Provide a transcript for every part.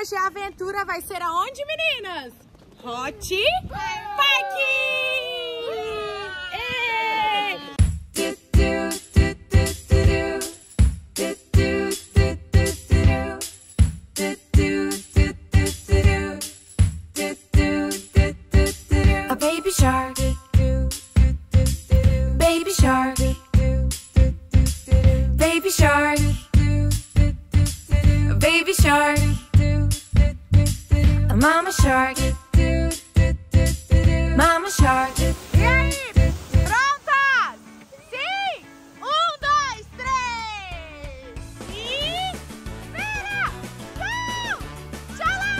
hoje a aventura vai ser aonde, meninas? Hot Park! A baby shark. Baby shark. Baby shark. A baby shark. A mama shark. Mama shark. E aí? Prontas? Sim! 1, 2, 3! E... Vera! Vão!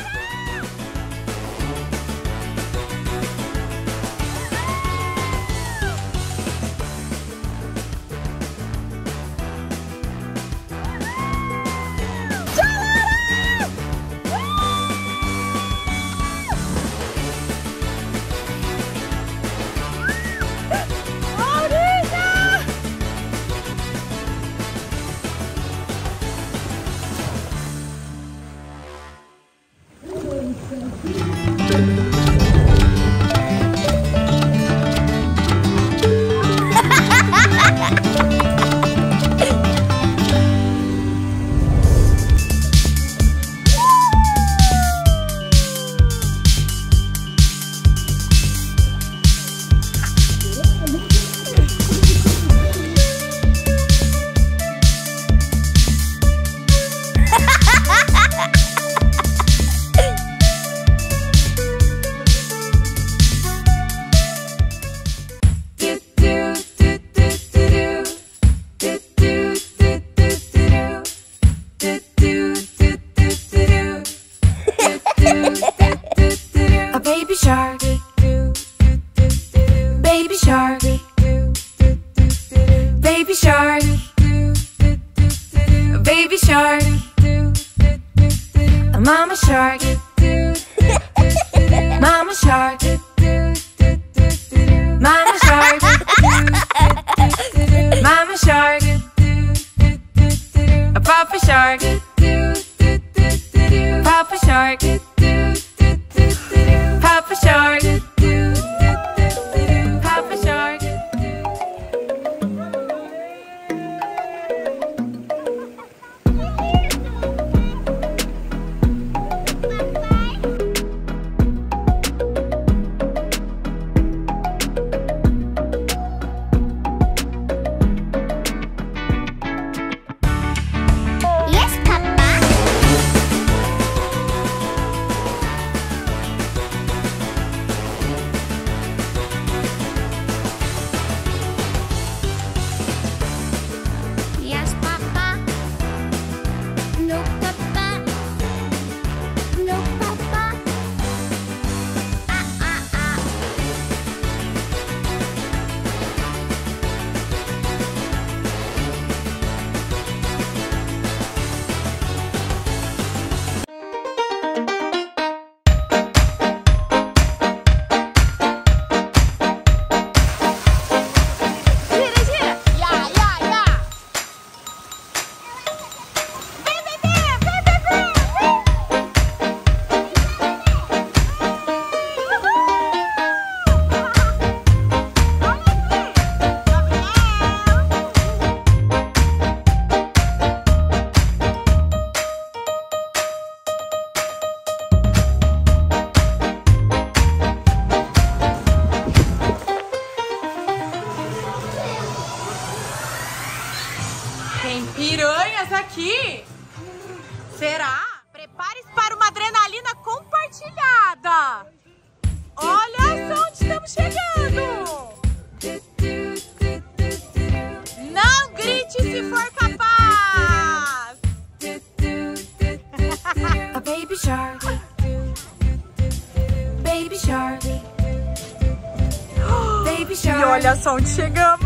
onde chegamos?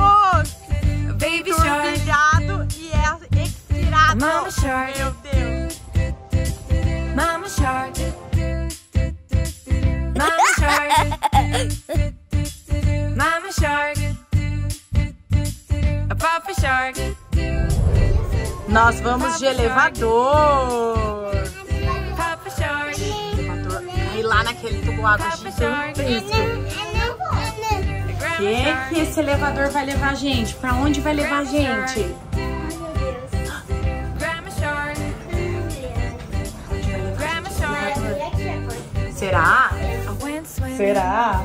Baby Shark. Turbilhado e é estirado. Mama Shark. Meu Deus. Mama Shark. Mama Shark. Mama Shark. A Papa Shark. Nós vamos de elevador. Papa Shark. água de surpresa. Que esse elevador vai levar a gente? Pra onde vai levar a gente? Será? Será?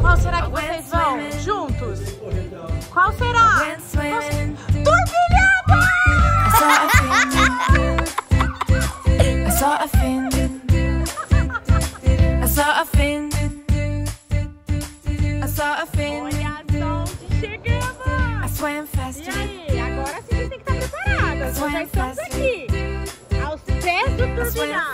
Qual será que vocês vão? Juntos? Qual será? Turbilhão! Olha só onde chegamos! E aí? Agora sim você tem que estar preparada. Nós já estamos aqui. Aos pés do turbilhão.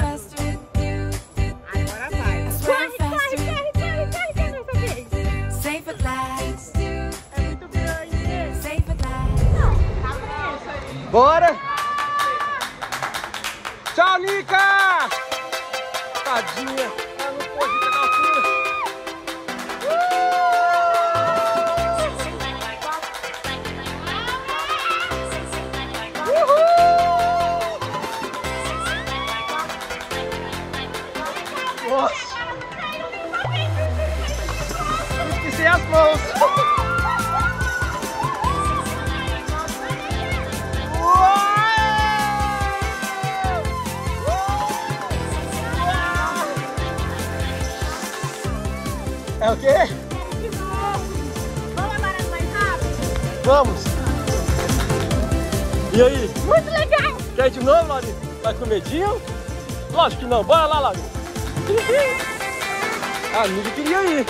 Bora! Tchau, Nica! Tadinha! Ela não pôde pegar a cura! Uhul! Nossa! Esqueci as mãos! É o quê? Vamos amarrar mais rápido? Vamos! E aí? Muito legal! Quer de novo, Lori? Vai com medinho? Lógico que não! Bora lá, Lori! A amiga queria ir!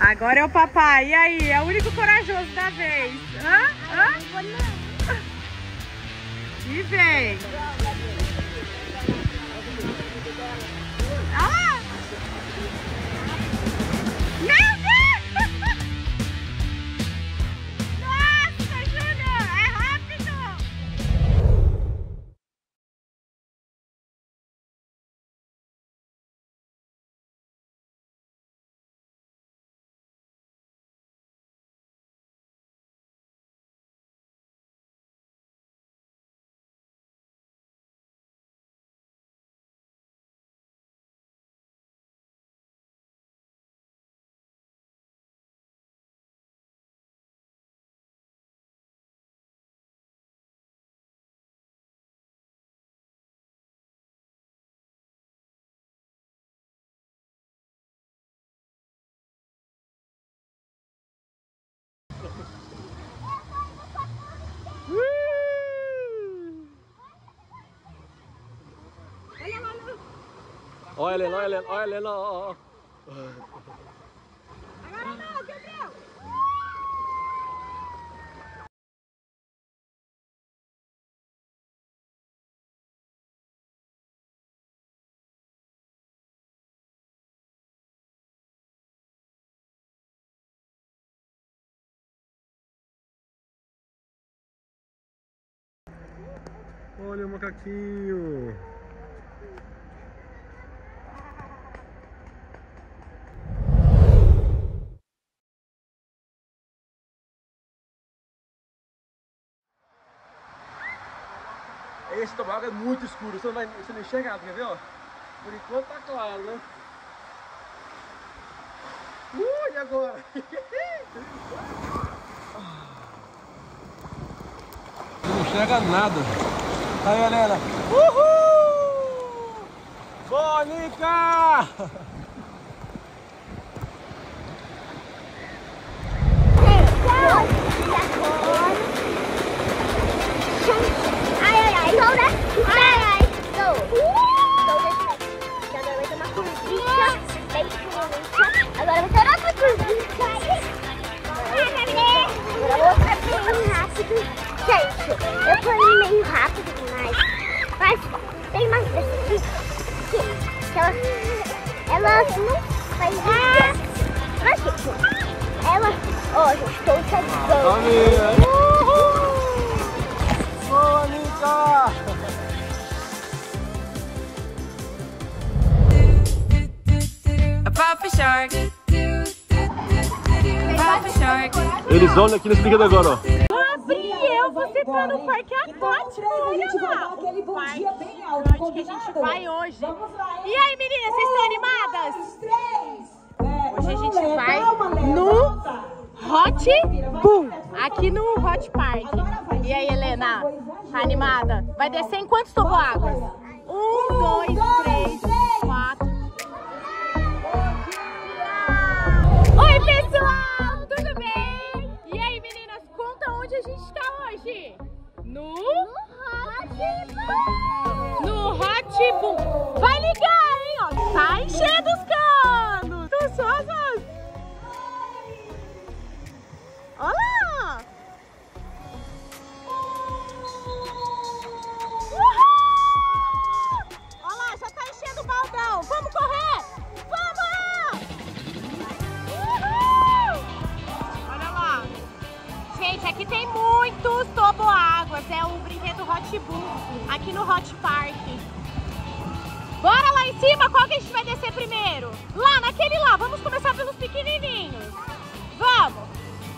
Agora é o papai, e aí? É o único corajoso da vez. Hã? Hã? E vem. Ah! Meu Deus! Nossa, Júnior, é rápido! Olha, Helena, olha, olha, Helena. Agora não, Gabriel. Olha o macaquinho. Esse tobago é muito escuro, você não enxerga nada, quer ver, ó? Por enquanto tá claro, né? E agora? Não enxerga nada. Aí, Helena. Uhul! Bonica! Agora vou ter outra curvinha. Agora vou fazer meio rápido. Gente, eu falei meio rápido demais. Mas tem mais pessoas que elas não fazem isso. Mas gente, elas... Ó, gente, estou usando. Uhul! Boa, Nica! Papa Shark. Papa Shark. Eles olham aqui nesse brinquedo agora, ó. Gabriel, você tá no parque aquático, olha lá. O parque onde que a gente vai hoje. E aí, meninas, vocês estão animadas? Hoje a gente vai no Hot Boom, aqui no Hot Park. E aí, Helena, tá animada? Vai descer em quantos toboáguas? 1, 2, 3, 4... Oi, pessoal, tudo bem? E aí, meninas, conta onde a gente tá hoje? No Hot Boom. Vai ligar, hein? Ó, tá enchendo os canos. Tá só as... Olha lá! Uhul! Olha lá, já tá enchendo o baldão. Vamos correr! Aqui tem muitos toboáguas, é o brinquedo Hot Boom, aqui no Hot Park. Bora lá em cima, qual que a gente vai descer primeiro? Lá, naquele lá, vamos começar pelos pequenininhos. Vamos!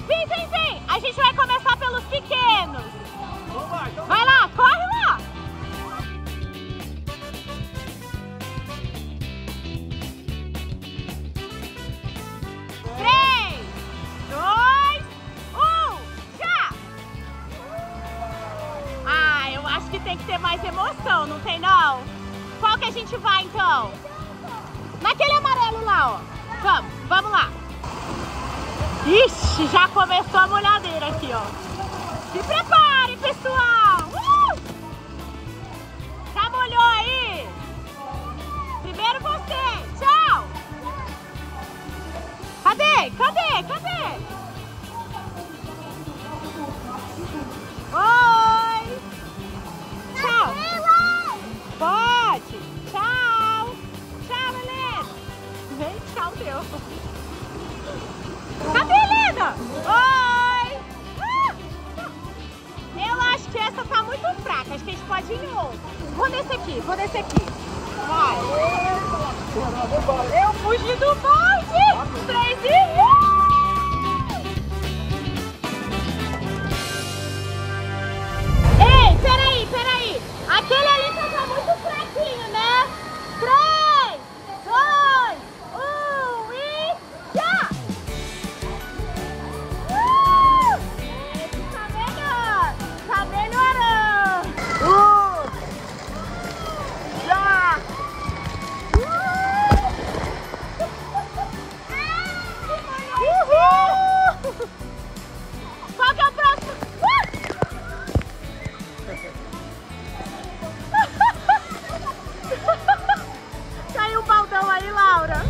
Vem, vem, vem! A gente vai começar pelos pequenos. Vai lá, corre lá! Tem que ter mais emoção, não tem não? Qual que a gente vai então? Naquele amarelo lá, ó. Vamos lá. Ixi, já começou a molhadeira aqui, ó. Se prepare, pessoal. Já molhou aí? Primeiro você. Tchau. Cadê? Cadê? Cadê? Oh! Pode! Tchau! Tchau, Helena! Vem, tchau, teu! Cadê, Helena? Oi! Eu acho que essa tá muito fraca, acho que a gente pode ir em outro. Vou descer aqui, vou descer aqui. Vai! Eu fugi do balde! 3 e 1! Aquele ali tá muito fraquinho, né? 3, 2, 1 e já! Tá melhor! Tá melhorando! Já! Uhul! Qual que é o próximo? Caiu o baldão aí, Laura.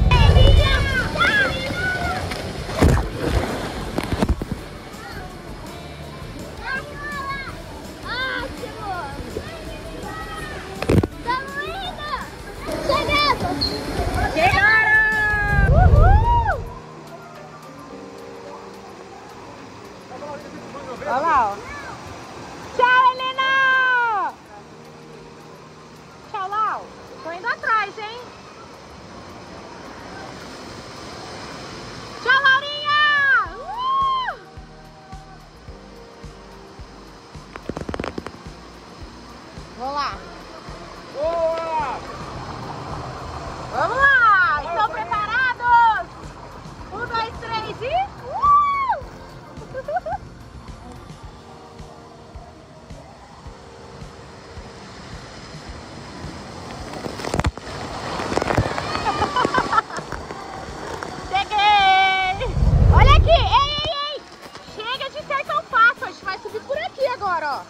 agora, ó.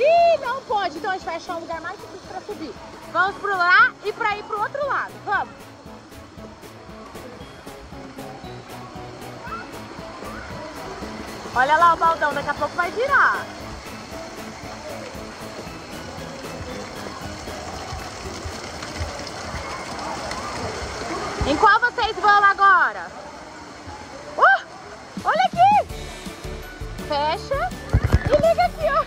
Ih, não pode. Então a gente vai achar um lugar mais difícil pra subir. Vamos pro lá e pra ir pro outro lado. Vamos. Olha lá o baldão, daqui a pouco vai virar. Em qual vocês vão agora? Olha aqui! Fecha e liga aqui, ó.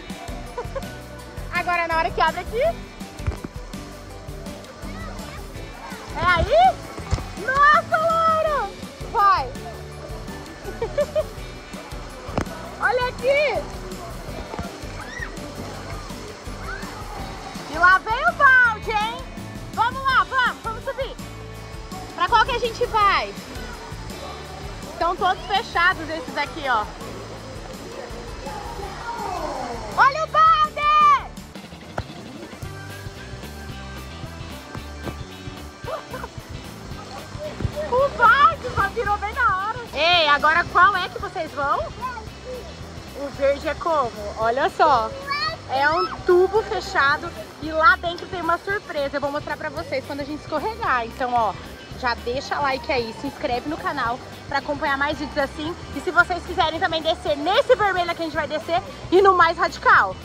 Agora na hora que abre aqui. É aí? Nossa, Laura! Vai! Olha aqui! E lá vem o balde, hein? Vamos lá, vamos subir! Pra qual que a gente vai? Estão todos fechados esses aqui, ó. Olha o balde! O balde virou bem na hora. Ei, agora qual é que vocês vão? O verde é como? Olha só. É um tubo fechado e lá dentro tem uma surpresa. Eu vou mostrar pra vocês quando a gente escorregar. Então, ó, já deixa like aí, se inscreve no canal para acompanhar mais vídeos assim. E se vocês quiserem também descer nesse vermelho que a gente vai descer e no mais radical,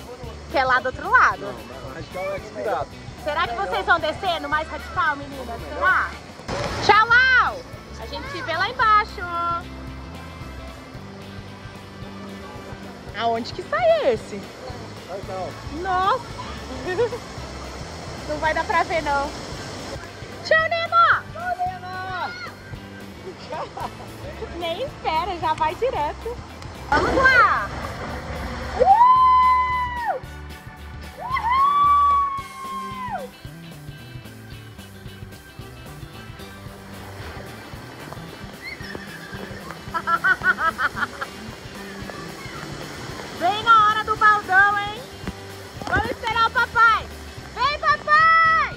que é lá do outro lado. Não, radical é expirado. Será que vocês vão descer no mais radical, meninas? Será? Tchau, Lau! A gente se vê lá embaixo. Aonde que sai esse? Nossa! Não vai dar pra ver, não. Tchau, Nemo! Tchau, Nemo! Nem espera, já vai direto. Vamos lá! Uhul! Uhul! Vem na hora do baldão, hein? Vamos esperar o papai. Vem, papai!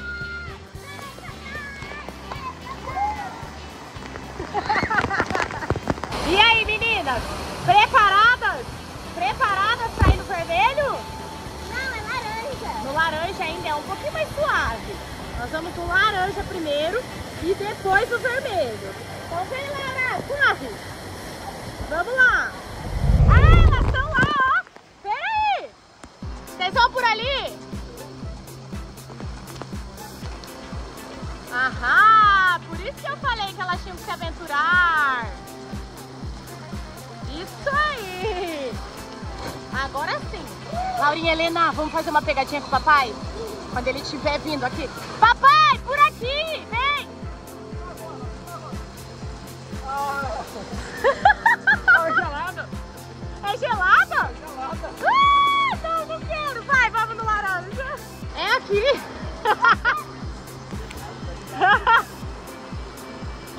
E aí, meninas? Preparadas? Preparadas para ir no vermelho? Não, é laranja. No laranja ainda é um pouquinho mais suave. Nós vamos pro laranja primeiro e depois o vermelho. Então vem, Laura, corre! Vamos lá! Só por ali. Aham, por isso que eu falei que elas tinham que se aventurar. Isso aí. Agora sim. Laurinha e Helena, vamos fazer uma pegadinha com o papai? Quando ele estiver vindo aqui. Papai, por aqui, vem. É gelada? É gelada? É gelada. Vai, vamos no laranja. É aqui.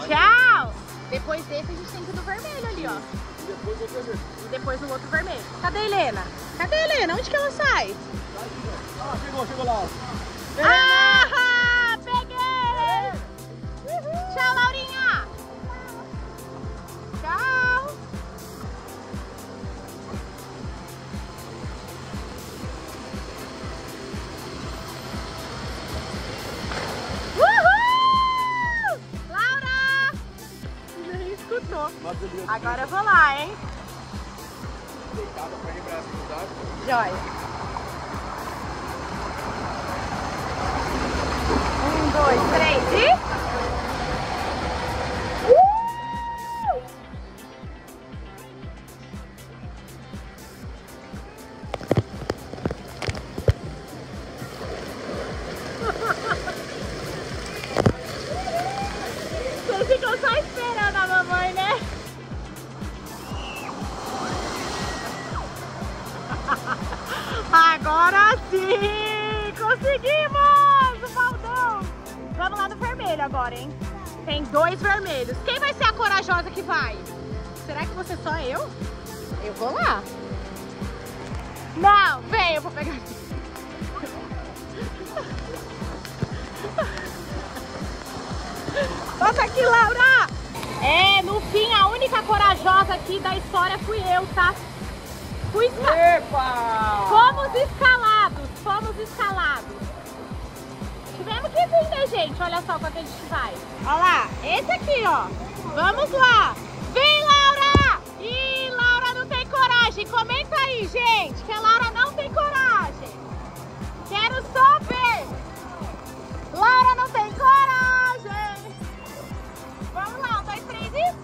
Tchau. Depois desse a gente tem que ir no vermelho ali, ó. E depois outro vermelho. E depois no outro vermelho. Cadê a Helena? Cadê a Helena? Onde que ela sai? Ah, chegou lá. Ah, peguei. Uhul. Tchau, Laurinha. Tchau. Agora eu vou lá, hein? Deitada pra quebrar essa dificuldade. Joia. 1, 2, 3 e... Agora sim! Conseguimos! O baldão! Vamos lá no vermelho agora, hein? Tem 2 vermelhos. Quem vai ser a corajosa que vai? Será que você só eu? Eu vou lá. Não, vem, eu vou pegar. Nossa, aqui, Laura! É, no fim, a única corajosa aqui da história fui eu, tá? Fomos escalados. Tivemos que vir, né, gente? Olha só quanto a gente vai. Olha lá, esse aqui, ó. Vamos lá. Vem, Laura! Ih, Laura não tem coragem. Comenta aí, gente, que a Laura não tem coragem. Quero só ver. Laura não tem coragem. Vamos lá, 1, 2, 3 e...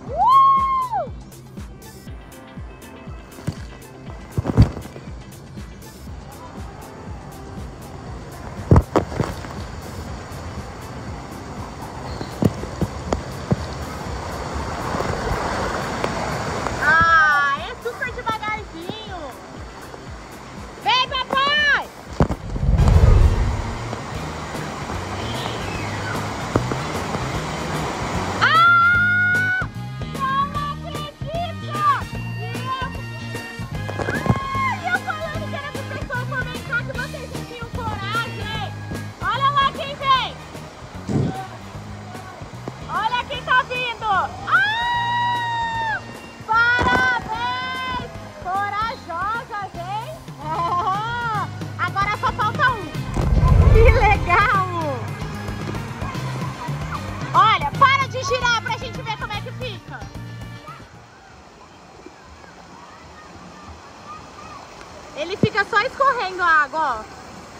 Ele fica só escorrendo a água,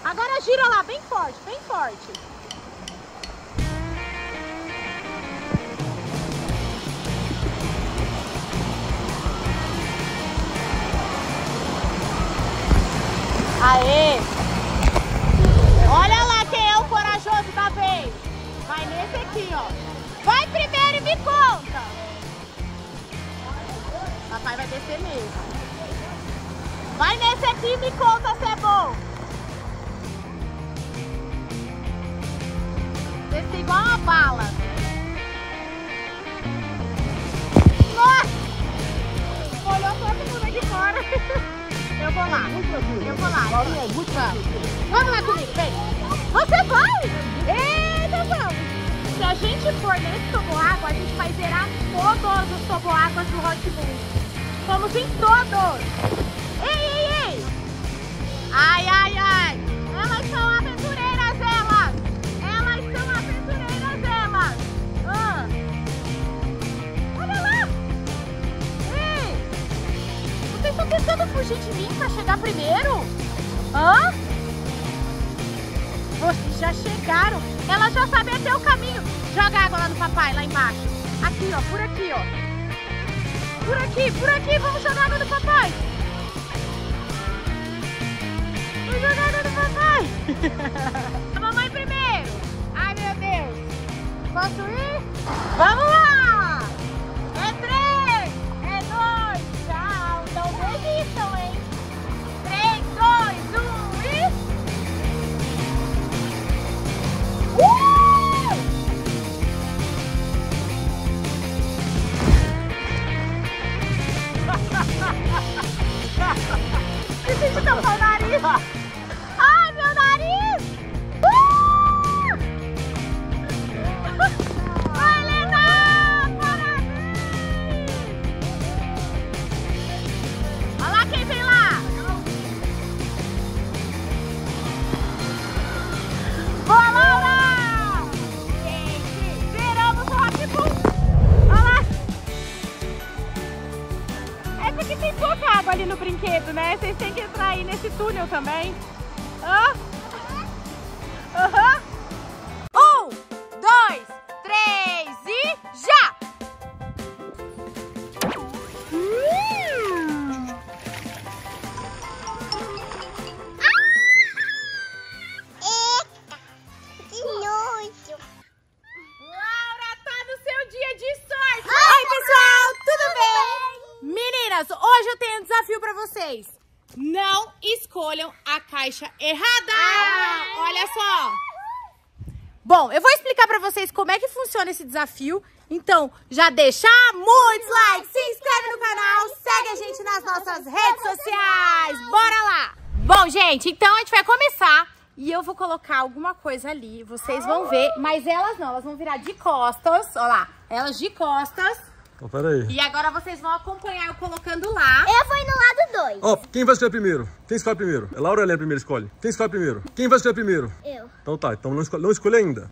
ó. Agora gira lá, bem forte, bem forte. Aê! Olha lá quem é o corajoso da vez. Vai nesse aqui, ó. Vai primeiro e me conta. Papai vai descer mesmo. Vai nesse aqui e me conta se é bom. Desce igual uma bala. Nossa! Molhou todo mundo aqui fora. Eu vou lá. Eu vou lá. Vamos lá comigo, vem. Você vai? Eita, vamos. Se a gente for nesse toboágua, a gente vai zerar todos os toboáguas do Hot Park. Vamos em todos. Ai, ai, ai! Elas são aventureiras, elas! Elas são aventureiras, elas! Ah. Olha lá! Ei! Vocês estão tentando fugir de mim pra chegar primeiro? Hã? Vocês já chegaram! Elas já sabem até o caminho! Joga água lá no papai, lá embaixo! Aqui, ó, por aqui, ó! Por aqui, vamos jogar água no papai! Jogada do papai. A mamãe primeiro. Ai, meu Deus. Posso ir? Vamos lá. É 3, é 2, tchau. Não desistam, hein? 3, 2, 1 e... Preciso tampar o nariz. Vocês têm que entrar aí nesse túnel também. Ah? Uhum. 1, 2, 3 e já! Eita! Que nojo! Laura tá no seu dia de sorte! Oi, pessoal! Tudo bem? Meninas, hoje eu tenho um desafio pra vocês. Não escolham a caixa errada! Ah, olha só! Bom, eu vou explicar pra vocês como é que funciona esse desafio. Então, já deixa muitos likes, se inscreve no canal, segue a gente nas nossas redes sociais! Bora lá! Bom, gente, então a gente vai começar e eu vou colocar alguma coisa ali. Vocês vão ver, mas elas não, elas vão virar de costas. Olha lá, elas de costas. Então, peraí. E agora vocês vão acompanhar eu colocando lá. Eu vou ir no lado 2. Ó, quem vai escolher primeiro? Quem escolhe primeiro? É Laura ou Helena primeiro escolhe? Quem escolhe primeiro? Quem vai escolher primeiro? Eu. Então tá, então não escolhe ainda.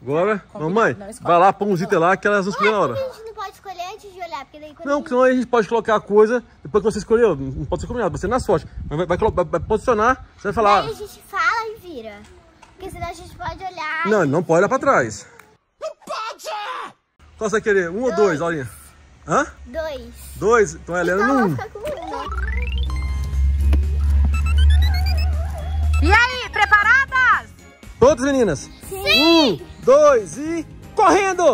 Agora, combinado, mamãe, vai lá, põe um zíper lá que elas vão escolher na hora. A gente não pode escolher antes de olhar, porque daí quando não, porque senão a gente pode colocar a coisa, depois que você escolheu, não pode ser combinado, vai ser na sorte. Mas vai posicionar, você vai falar... Aí a gente fala e vira, porque senão a gente pode olhar... Não, não pode olhar pra trás. Não pode! Qual você vai querer? Um ou dois, Laurinha? Hã? Dois. Dois? Então a Helena não... E aí, preparadas? Todas, meninas? Sim! Um, dois e... Correndo!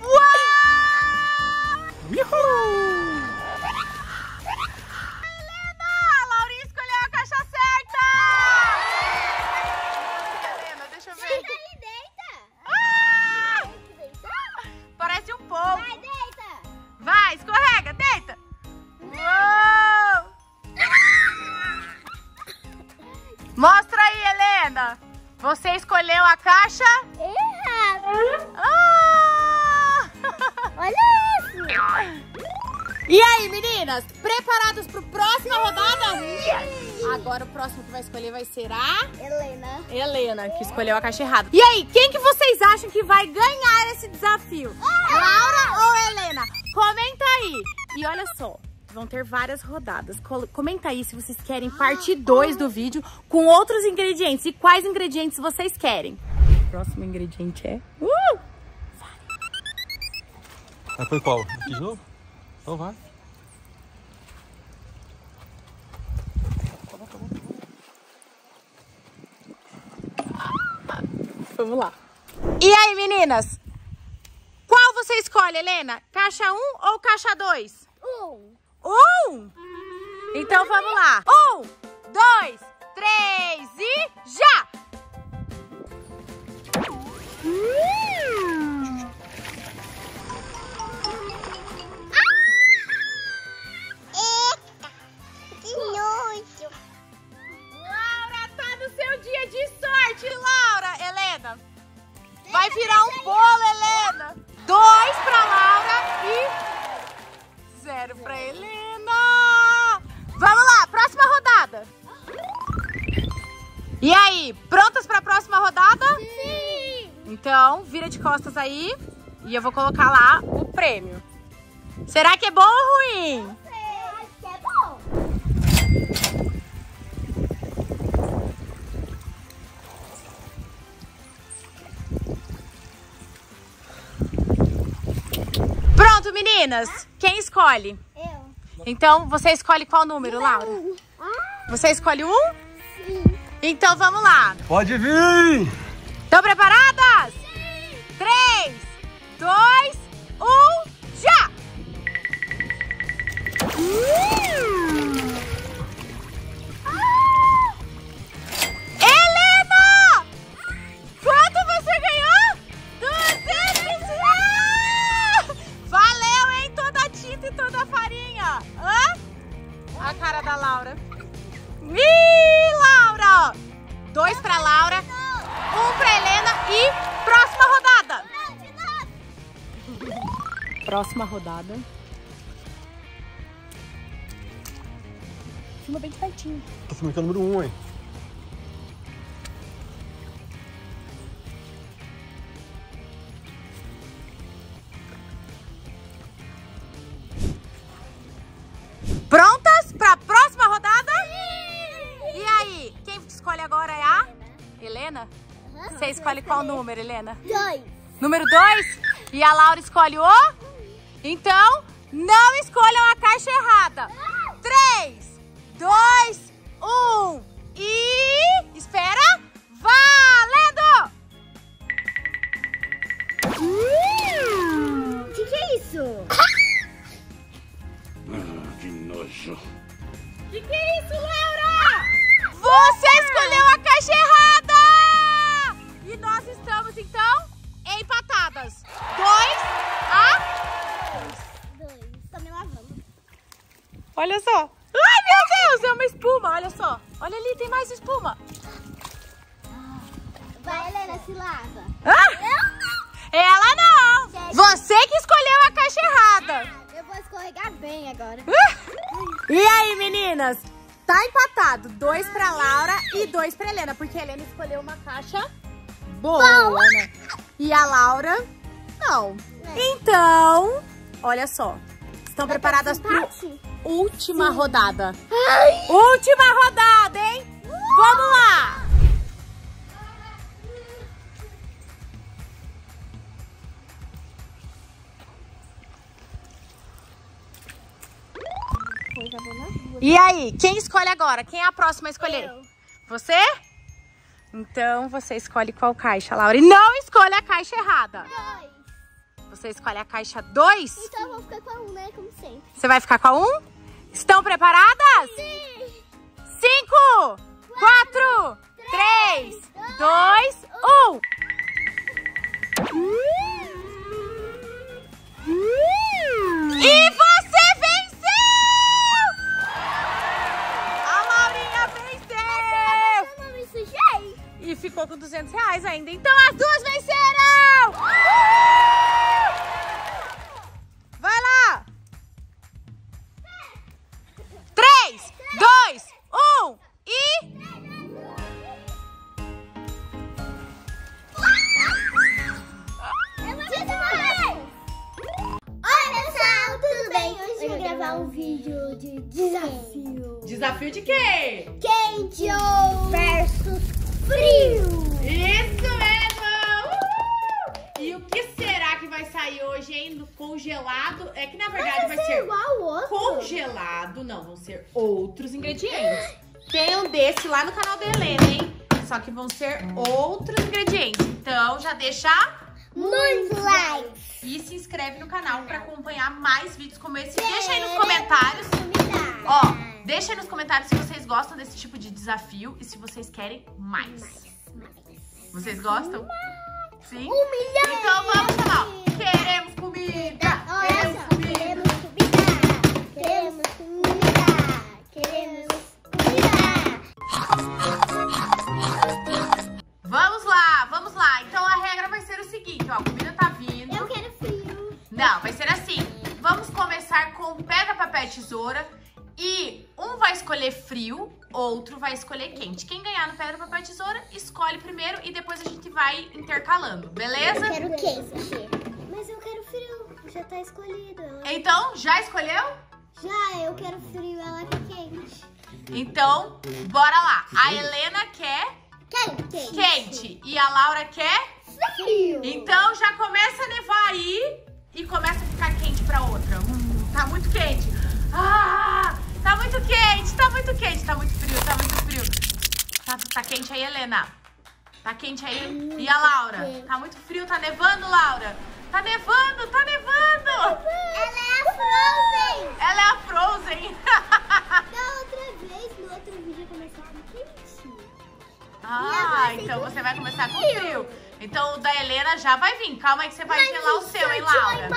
Uau! Helena! A Laurinha escolheu a caixa certa! Helena, deixa eu ver. Ele deita! Ah! Parece um povo. Vai, deita! Vai, escorrega, deita! Uau! Mostra aí, Helena. Você escolheu a caixa? Errado. Ah! Olha isso. E aí, meninas? Preparados para a próxima rodada? Yes. Agora o próximo que vai escolher vai ser a... Helena. Helena, que escolheu a caixa errada. E aí, quem que vocês acham que vai ganhar esse desafio? Laura ou Helena? Comenta aí. E olha só. Vão ter várias rodadas. Comenta aí se vocês querem parte 2 do vídeo com outros ingredientes. E quais ingredientes vocês querem? O próximo ingrediente é... Vai. Vai por qual? Aqui de novo? Então vai. Vamos lá. E aí, meninas? Qual você escolhe, Helena? Caixa 1 ou caixa 2? 1. Um! Então vamos lá! 1, 2, 3 e já! Eita! Que nojo! Laura, tá no seu dia de sorte, Laura! Helena, vai virar um bolo, Helena! 2 pra Laura e... 0 pra Helena. Vamos lá, próxima rodada. E aí, prontas pra próxima rodada? Sim. Então, vira de costas aí e eu vou colocar lá o prêmio. Será que é bom ou ruim? Não sei, acho que é bom. Pronto, meninas. Quem escolhe? Eu. Então, você escolhe qual número, Laura? Você escolhe um? Sim. Então, vamos lá. Pode vir! Estão preparadas? Sim! 3, 2, 1, já! Helena! Quanto você ganhou? 200 reais! Valeu! E toda a farinha. Hã? A cara da Laura. Ih, Laura! 2 pra Laura, 1 pra Helena e próxima rodada. Próxima rodada. Filma bem de pertinho. Tô filmando o número 1, hein? Prontas para a próxima rodada? Sim. E aí, quem escolhe agora é a Helena? Helena? Você escolhe qual número, Helena? 2. Número 2? E a Laura escolhe o? Então, não escolham a caixa errada. 3, 2, 1 e... Espera! Valendo! Que é isso? Que é isso, Laura? Você escolheu a caixa errada! E nós estamos, então, empatadas. 2 a 2. Tô me lavando. Olha só. Ai, meu Deus, é uma espuma, olha só. Olha ali, tem mais espuma. Vai, Helena, Você se lava? Ah? Eu não! Ela não! Gente, você que escolheu a caixa errada! Ah, eu vou escorregar bem agora. E aí, meninas? Tá empatado. 2 pra Laura e 2 pra Helena, porque a Helena escolheu uma caixa boa, né? E a Laura, não. Então, olha só. Estão preparadas para última rodada. Ai. Última rodada, hein? Vamos lá! E aí, quem escolhe agora? Quem é a próxima a escolher? Eu. Você? Então você escolhe qual caixa, Laura. E não escolha a caixa errada. 2. Você escolhe a caixa 2? Então eu vou ficar com a 1, né? Como sempre. Você vai ficar com a 1? Estão preparadas? Sim! 5, 4, 3, 2, 1. E você venceu! A Laurinha venceu! Eu não me sujei! E ficou com R$200 ainda. Então as duas venceram! Vai lá! 3, 2, 1 e... Hoje eu vou gravar um vídeo de desafio. Desafio de quê? Quente versus frio. Isso mesmo! E o que será que vai sair hoje, hein? Do congelado? É que na verdade vai ser igual o outro. Congelado, não, vão ser outros ingredientes. Tem um desse lá no canal da Helena, hein? Só que vão ser outros ingredientes. Então já deixa muito like. E se inscreve no canal pra acompanhar mais vídeos como esse. Deixa aí nos comentários. Ó, deixa aí nos comentários se vocês gostam desse tipo de desafio e se vocês querem mais. Vocês gostam? Sim? 1 milhão! Então vamos chamar. Queremos comida! Queremos comida! Queremos comida! Queremos comida! Vamos lá, vamos lá. Então a regra vai ser o seguinte, ó. A comida tá vindo. Não, vai ser assim. Vamos começar com pedra, papel e tesoura. E um vai escolher frio, outro vai escolher quente. Quem ganhar no pedra, papel e tesoura, escolhe primeiro e depois a gente vai intercalando, beleza? Eu quero quente. Mas eu quero frio, já tá escolhido. Então, já escolheu? Já, eu quero frio, ela quer quente. Então, bora lá. A Helena quer... Quente. E a Laura quer... Frio. Então, já começa a nevar aí... E começa a ficar quente pra outra. Tá muito quente. Ah, tá muito quente, tá muito quente. Tá muito frio, tá muito frio. Tá quente aí, Helena. Tá quente aí. E a Laura? Tá muito frio, tá nevando, Laura. Tá nevando, tá nevando. Ela é a Frozen. Ela é a Frozen. Da outra vez, no outro vídeo, começava quente. Ah, então você vai começar com frio. Então o da Helena já vai vir. Calma aí que você vai gelar o seu, hein, Laura?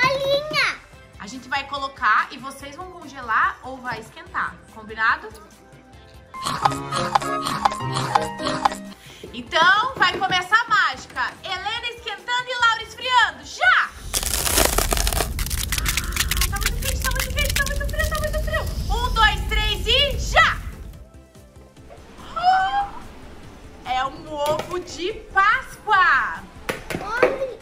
A gente vai colocar e vocês vão congelar ou vai esquentar. Combinado? Então vai começar a mágica. Helena esquentando e Laura esfriando. Já! Ah, tá muito quente, tá muito quente, tá muito frio, tá muito frio. 1, 2, 3 e já! É um ovo de Páscoa! Olha,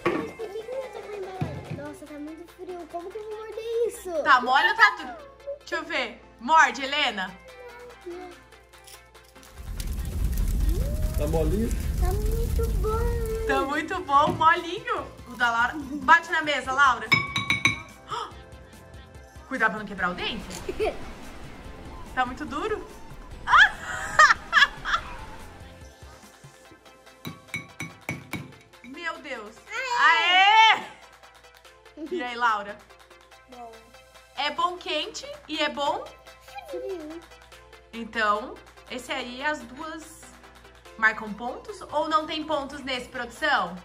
mas por que eu tô com embalagem? Nossa, tá muito frio. Como que eu vou morder isso? Tá mole ou tá duro? Deixa eu ver. Morde, Helena. Tá molinho? Tá muito bom. Tá muito bom, molinho. O da Laura. Bate na mesa, Laura. Cuidado pra não quebrar o dente. Tá muito duro? Deus. Aê! E aí, Laura? Bom. É bom quente e é bom frio. Então, esse aí as duas marcam pontos ou não tem pontos nesse, produção?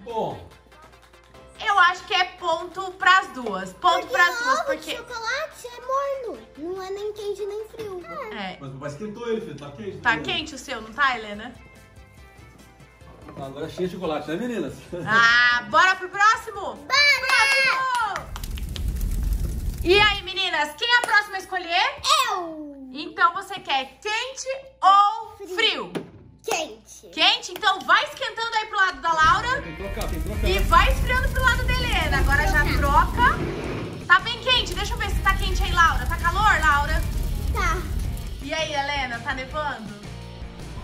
Bom. Eu acho que é ponto pras duas. Ponto pras duas, porque... chocolate é morno. Não é nem quente nem frio. É. Mas esquentou ele, filho. Tá quente. Tá quente o seu, não tá, Helena? Agora cheia de chocolate, né, meninas? Ah, bora pro próximo? Bora! Próximo! E aí, meninas, quem é a próxima a escolher? Eu! Então você quer quente ou frio? Quente. Quente? Então vai esquentando aí pro lado da Laura. Tem que trocar, tem que trocar. E vai esfriando pro lado da Helena. Agora já troca. Tá bem quente, deixa eu ver se tá quente aí, Laura. Tá calor, Laura? Tá. E aí, Helena, tá nevando?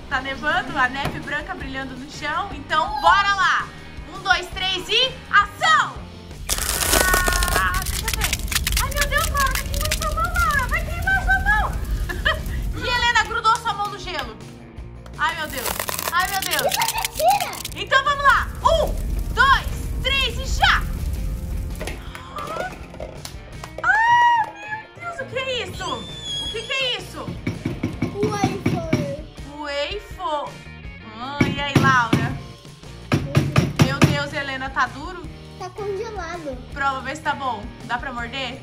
Tá nevando, a neve branca brilhando no chão. Então, bora lá! 1, 2, 3 e ação! Ah, deixa eu ver. Ai, meu Deus, Laura, tá queimando sua mão, Laura. Vai queimar sua mão. E Helena grudou sua mão no gelo. Ai, meu Deus. Ai, meu Deus. Então, vamos lá. 1, 2, 3 e já! Ah, meu Deus, o que é isso? O que é isso? Uai. E aí, Laura? Meu Deus, Helena, tá duro? Tá congelado. Prova, vê se tá bom. Dá pra morder?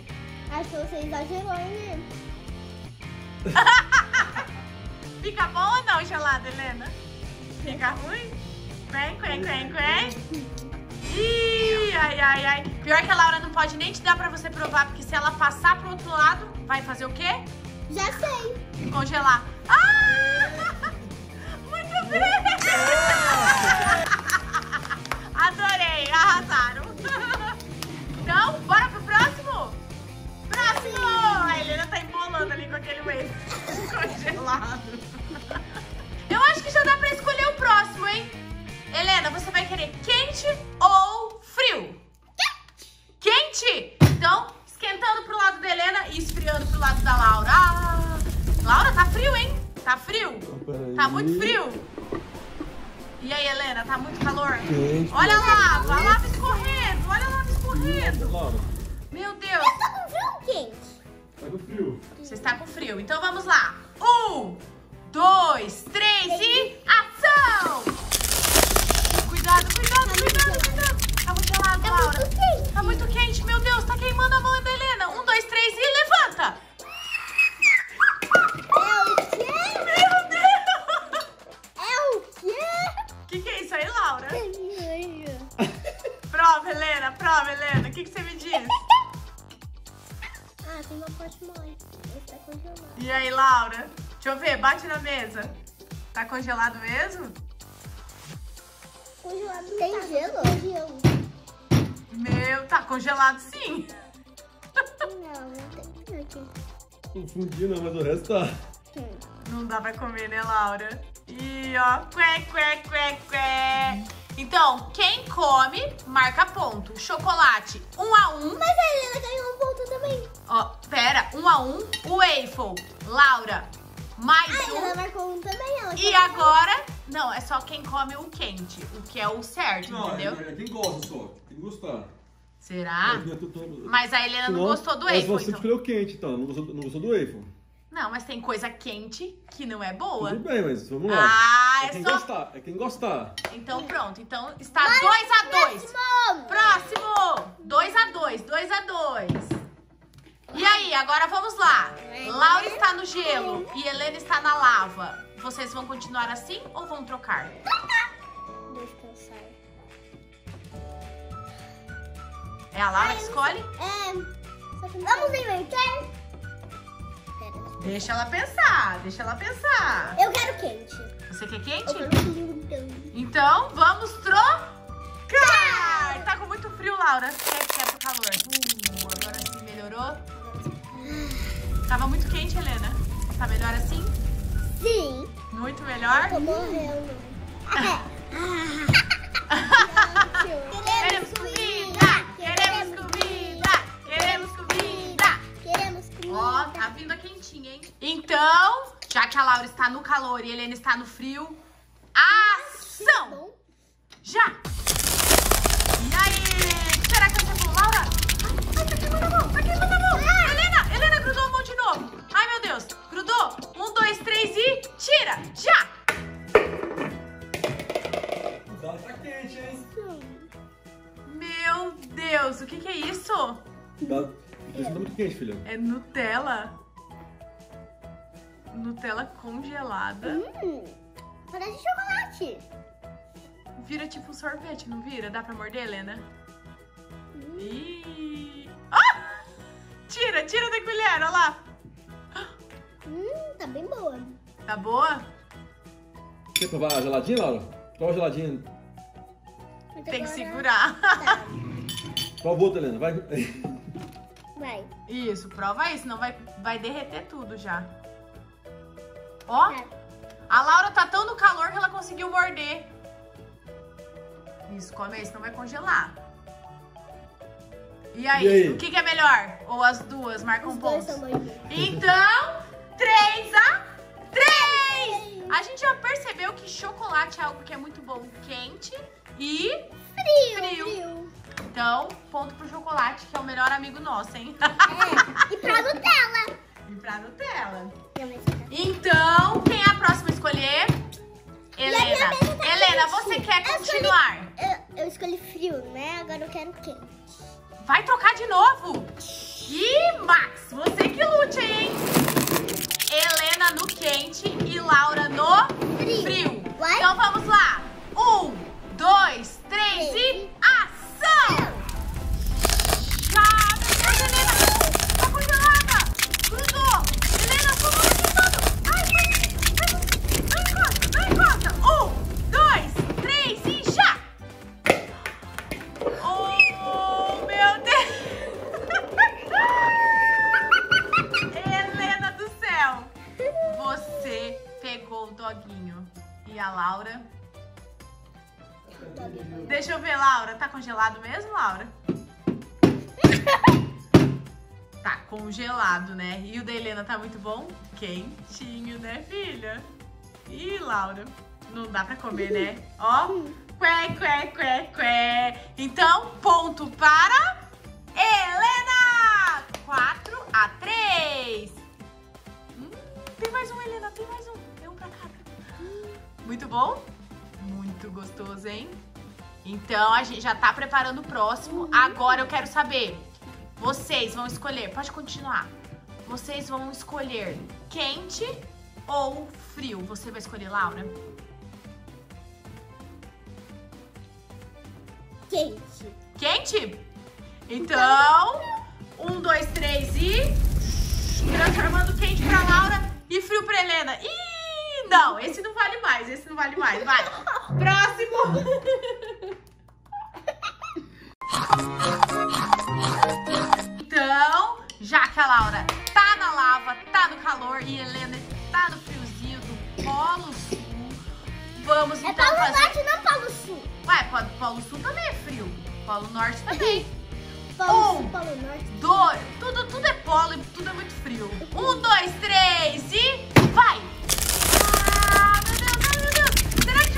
Acho que você exagerou, hein? Fica bom ou não gelado, Helena? Fica ruim? Vem, Ih, ai, ai, ai. Pior que a Laura não pode nem te dar pra você provar, porque se ela passar pro outro lado, vai fazer o quê? Já sei. Congelar. Ah! Adorei, arrasaram. Então, bora pro próximo? Próximo! A Helena tá embolando ali com aquele whey congelado. Eu acho que já dá pra escolher o próximo, hein? Helena, você vai querer quente ou frio? Quente! Então, esquentando pro lado da Helena e esfriando pro lado da Laura. Ah, Laura, tá frio, hein? Tá frio? Tá muito frio. E aí, Helena, tá muito calor? Quente, olha lá, a lava escorrendo, olha a lava escorrendo. Meu Deus. Eu tô com frio ou quente? Tá com frio. Você está com frio, então vamos lá. 1, 2, 3 e ação! Cuidado, cuidado, cuidado, cuidado. Tá muito gelado, Laura. Muito quente. Tá muito quente, meu Deus, tá queimando a mão da Helena. 1, 2, 3 e levanta. Prova, Helena, o que você me diz? Ah, tem uma pote mole. Esse tá congelado. E aí, Laura? Deixa eu ver, bate na mesa. Tá congelado mesmo? Congelado não. Tem tá gelo? Tem gelo. Meu, tá congelado sim. Não, não tem aqui. Confundi não, mas o resto tá. Não dá pra comer, né, Laura? E ó, Então, quem come, marca ponto. Chocolate, 1 a 1. Mas a Helena ganhou um ponto também. Ó, pera, 1 a 1. O waffle, Laura, mais um. A Helena marcou um também, ela. E agora, não, é só quem come o quente, o que é o certo, não, entendeu? Não, é quem gosta só, quem gostar. Será? Mas a Helena não gostou do waffle, mas você então. Você escolheu quente, então, não gostou do waffle. Não, mas tem coisa quente que não é boa. Tudo bem, mas vamos lá. Ah, é quem só... gostar, é quem gostar. Então pronto, então está 2 a 2. Próximo! 2 a 2. E aí, agora vamos lá. Laura está no gelo e Helena está na lava. Vocês vão continuar assim ou vão trocar? Descansar. É a Laura que escolhe? É. Vamos inventar. Deixa ela pensar, deixa ela pensar. Eu quero quente. Você quer quente? Eu quero frio, então. Então, vamos trocar. Tá com muito frio, Laura. Quer pro calor? Agora sim, melhorou? Tava muito quente, Helena. Tá melhor assim? Sim. Muito melhor? Eu tô morrendo. Queremos comida, queremos comida, queremos comida, queremos comida. Ó, tá vindo aqui. Então, já que a Laura está no calor e a Helena está no frio, ação! Já! E aí? Será que eu já vou, Laura? Ai, tá queimando a mão! Tá queimando a mão! Helena! Helena grudou a mão de novo! Ai, meu Deus! Grudou! 1, 2, 3 e tira! Já! Tá quente, hein? Meu Deus! O que é isso? Tá muito quente, filha. É Nutella? Nutella congelada. Parece chocolate. Vira tipo um sorvete, não vira? Dá pra morder, Helena? Ih! Ah! Tira, tira da colher, olha lá. Tá bem boa. Tá boa? Quer provar a geladinha, Laura? Qual a geladinha? Tem que segurar. Tá. Prova outra, Helena, vai. Vai. Isso, prova aí, senão vai derreter tudo já. Ó, tá. A Laura tá tão no calor que ela conseguiu morder. Isso, come aí, senão vai congelar. E aí? O que é melhor? Ou as duas marcam pontos? Então, 3-3! A gente já percebeu que chocolate é algo que é muito bom quente e frio. Então, ponto pro chocolate, que é o melhor amigo nosso, hein? É. E pra Nutella. E pra Nutella. Então, quem é a próxima a escolher? Helena. Helena, você quer continuar? Eu escolhi frio, né? Agora eu quero quente. Vai trocar de novo. E Max, você que lute aí, hein? Helena no quente e Laura no frio. Então vamos lá. 1, 2, 3 e... ação! Cara, Helena! Tá congelada! Cruzou! Helena, como é que tá? Ai, encosta! 1, 2, 3 e já! Oh, meu Deus! Helena do céu! Você pegou o doguinho. E a Laura... Deixa eu ver, Laura. Tá congelado mesmo, Laura? Tá congelado, né? E o da Helena tá muito bom? Quentinho, né, filha? Ih, Laura. Não dá pra comer, né? Ó. Qué, qué, qué, qué. Então, ponto para Helena! 4-3. Tem mais um, Helena. Tem mais um. Tem um pra cada. Muito bom? Muito gostoso, hein? Então, a gente já tá preparando o próximo. Agora eu quero saber. Vocês vão escolher... Pode continuar. Vocês vão escolher quente ou frio. Você vai escolher, Laura? Quente. Quente? Então, 1, 2, 3 e... Transformando quente pra Laura e frio pra Helena. Ih! Não, esse não vale mais, esse não vale mais. Vai. Próximo. Então, já que a Laura tá na lava, tá no calor e a Helena tá no friozinho do Polo Sul, vamos então fazer... É Polo Norte, não Polo Sul. Ué, Polo Sul também é frio. Polo Norte também. Polo Sul, Polo Norte. Dois, tudo é polo e tudo é muito frio. 1, 2, 3 e vai! Calma, Helena! Será que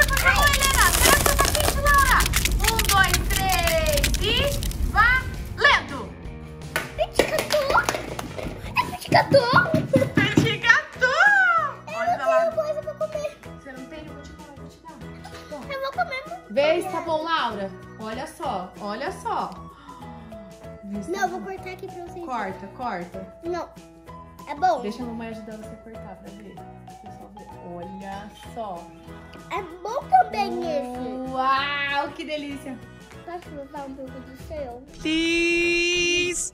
tá quente, Laura? 1, 2, 3 e... valendo! Petit gâteau! É petit gâteau! Petit gâteau! Eu não tenho coisa pra comer. Você não tem? Eu vou te dar, Bom, eu vou comer muito. Vê se tá bom, Laura. Olha só, olha só. Não, eu vou cortar aqui pra vocês. Corta, corta. Não. É bom. Deixa a mamãe ajudar você a cortar pra ver. Olha só. É bom também esse. Uau, que delícia. Posso botar um pouco do seu? Please.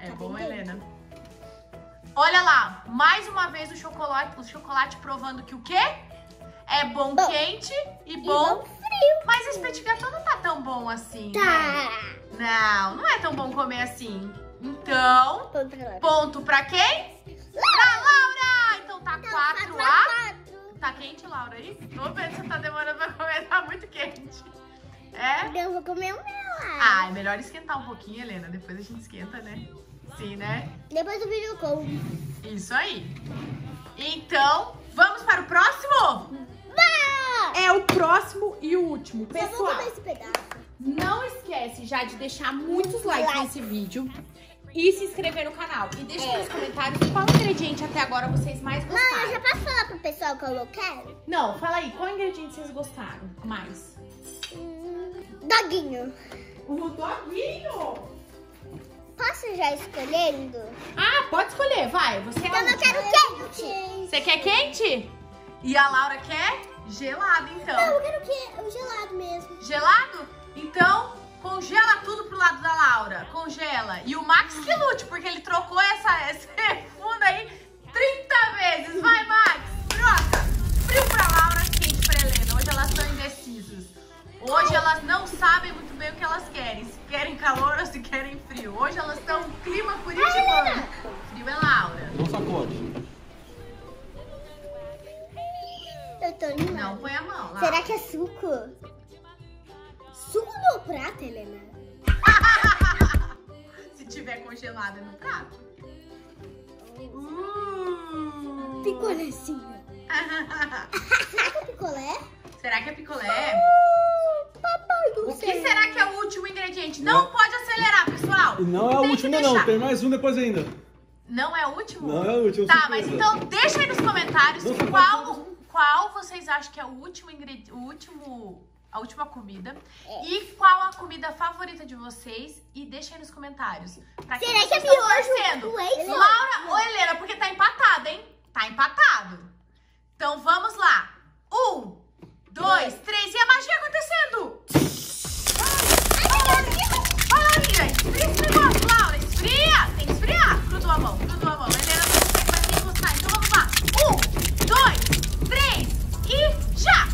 É bom, Helena. Olha lá, mais uma vez o chocolate provando que o quê? É bom. Quente e bom frio. Mas esse petit gâteau não tá tão bom assim. Tá. Né? Não é tão bom comer assim. Então, ponto pra quem? Pra Laura! Então tá 4-4. Tá quente, Laura, aí? Tô vendo que você tá demorando pra comer, tá muito quente. É? Eu vou comer o meu, Laura. Ah, é melhor esquentar um pouquinho, Helena. Depois a gente esquenta, né? Sim, né? Depois do vídeo eu como. Isso aí. Então, vamos para o próximo? Vamos! É o próximo e o último, pessoal. Só vou comer esse pedaço. Não esquece já de deixar muitos likes nesse vídeo e se inscrever no canal. E deixa nos comentários qual ingrediente até agora vocês mais gostaram. Mãe, eu já posso falar pro pessoal que eu quero? Não, fala aí, qual ingrediente vocês gostaram mais? Doguinho. O doguinho? Posso já escolhendo? Ah, pode escolher, vai. Você é a última. Eu quero quente. Você quer quente? E a Laura quer? Gelado, então. Não, eu quero o gelado mesmo. Gelado? Então, congela tudo pro lado da Laura. Congela. E o Max que lute, porque ele trocou esse fundo aí 30 vezes. Vai, Max. Troca. Frio pra Laura, quente pra Helena. Hoje elas são indecisas. Hoje elas não sabem muito bem o que elas querem. Se querem calor ou se querem frio. Hoje elas estão no clima curitibano. Frio é Laura. Não sacode. Eu tô animada. Não, põe a mão, Laura. Será que é suco? Suco no prato, Helena? Se tiver congelado no prato. Picolézinho. Será que é picolé? Será que é picolé? Papai do céu. O que será que é o último ingrediente? Não pode acelerar, pessoal. Não é o último, não. Tem mais um depois ainda. Não é o último? Não é o último. Tá, mas então deixa aí nos comentários qual vocês acham que é o último ingrediente, a última comida. E qual a comida favorita de vocês. E deixa aí nos comentários. Pra será que é miojo? Laura ou Helena? Porque tá empatado, hein? Tá empatado. Então vamos lá. 1, 2, 3. E a magia acontecendo? Olha lá, gente. Esfria esse negócio, Laura. Esfria. Tem que esfriar. Grudou a mão, grudou a mão. Helena não consegue mais nem encostar. Então vamos lá. 1, 2, 3 e já.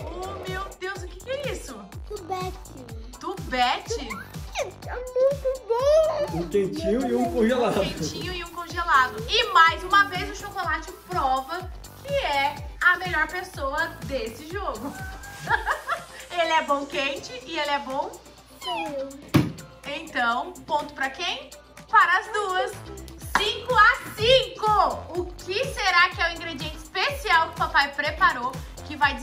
Oh, meu Deus. O que é isso? Tubete. Tubete? Tá muito bom. Um quentinho e um congelado. Um quentinho e um congelado. E mais uma vez o chocolate prova que é a melhor pessoa desse jogo. Ele é bom quente e ele é bom frio. Então, ponto pra quem? Para as duas. 5 a 5. O que será que é o ingrediente especial que o papai preparou que vai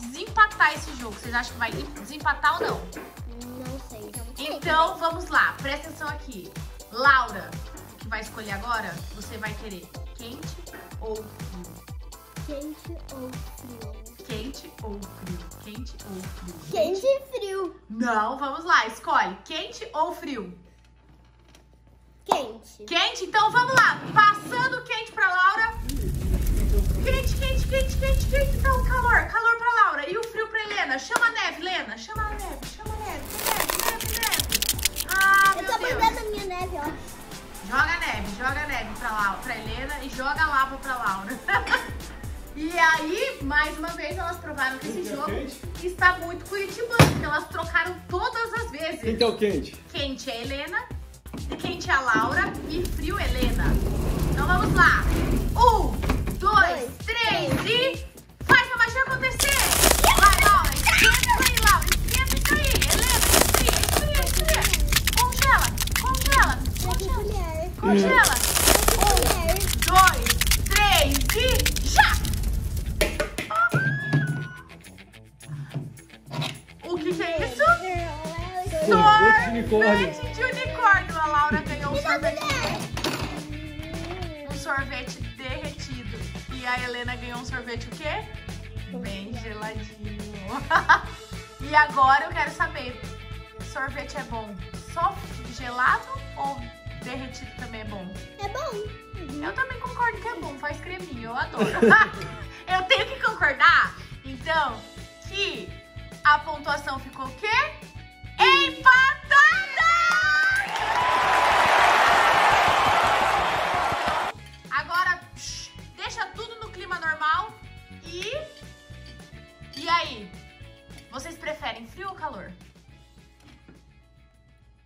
desempatar esse jogo? Vocês acham que vai desempatar ou não? Não sei. Então, vamos lá. Presta atenção aqui. Laura, que vai escolher agora, você vai querer quente ou frio? Quente ou frio? Quente ou frio? Quente ou frio? Quente e frio. Não, vamos lá. Escolhe. Quente ou frio? Quente. Quente? Então, vamos lá. Passando quente pra Laura. Quente, quente, quente, quente, quente. Então, calor. Calor pra Laura. E o frio pra Helena. Chama a neve, Helena. Chama a neve. Chama a neve. Neve, neve. Ah, eu tô mandando a minha neve, ó. Joga neve pra Laura, pra Helena e joga lava pra Laura. E aí, mais uma vez, elas provaram que esse jogo está muito curitibano, porque elas trocaram todas as vezes. Quem que é o quente? Quente é a Helena, quente é a Laura e frio é a Helena. Então vamos lá. 1, 2, 3 e faz a magia acontecer! Vai, Laura! Esquenta aí, Laura! Esquenta aí! Helena, esfria, esfria! Congela! Congela! Congela! Congela! 1, 2, 3 e já! O que é isso? Sorvete de unicórnio! A Laura ganhou um sorvete. Um sorvete derretido. E a Helena ganhou um sorvete o quê? Bem geladinho. E agora eu quero saber, sorvete é bom só gelado ou derretido também é bom? É bom. Eu também concordo que é bom, faz creminho, eu adoro. Eu tenho que concordar, então, que a pontuação ficou o quê? Empatada! Agora, deixa tudo no clima normal e... E aí? Vocês preferem frio ou calor?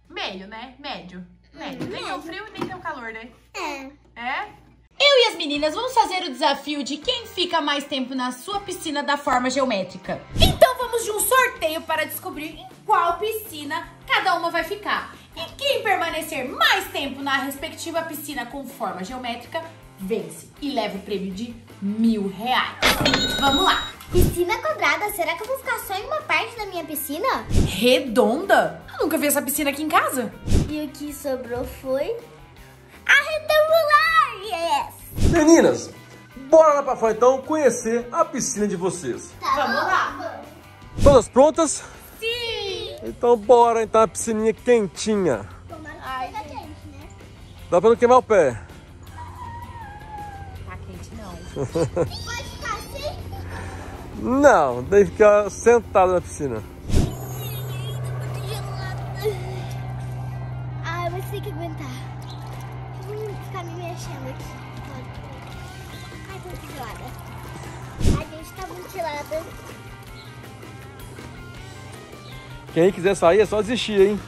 Meio, né? Médio. Médio. Nem tão frio e nem tão calor, né? É. É? Eu e as meninas vamos fazer o desafio de quem fica mais tempo na sua piscina da forma geométrica. Então vamos de um sorteio para descobrir em qual piscina cada uma vai ficar. E quem permanecer mais tempo na respectiva piscina com forma geométrica, vence e leva o prêmio de R$1.000. Vamos lá! Piscina quadrada, será que eu vou ficar só em uma parte da minha piscina? Redonda? Eu nunca vi essa piscina aqui em casa. E o que sobrou foi... a retangular! Yes! Meninas, bora lá pra fora então conhecer a piscina de vocês. Tá, vamos lá! Todas prontas? Sim! Então bora entrar na piscininha quentinha. Tomara que tá quente, né? Dá pra não queimar o pé. Tá quente não. Vai ficar assim? Não, tem que ficar sentado na piscina. Ah, eu vou ter que aguentar. Vou ficar me mexendo aqui. Ai, tô ventilada. A gente tá ventilada. Quem quiser sair é só desistir, hein?